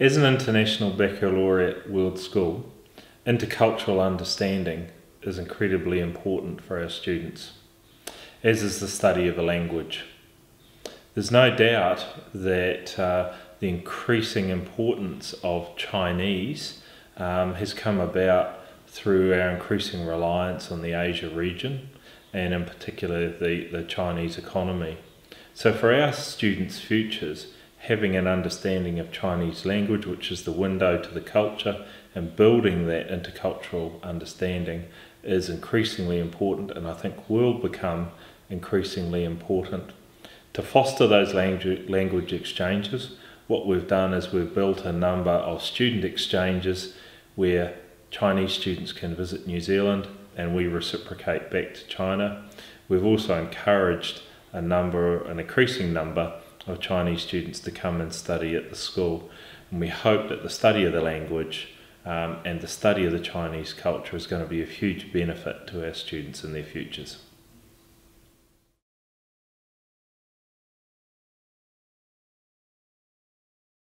As an International Baccalaureate World School, intercultural understanding is incredibly important for our students, as is the study of a language. There's no doubt that the increasing importance of Chinese has come about through our increasing reliance on the Asia region, and in particular the Chinese economy. So for our students' futures, having an understanding of Chinese language, which is the window to the culture, and building that intercultural understanding is increasingly important, and I think will become increasingly important. To foster those language exchanges, what we've done is we've built a number of student exchanges where Chinese students can visit New Zealand and we reciprocate back to China. We've also encouraged an increasing number of Chinese students to come and study at the school, and we hope that the study of the language and the study of the Chinese culture is going to be a huge benefit to our students in their futures.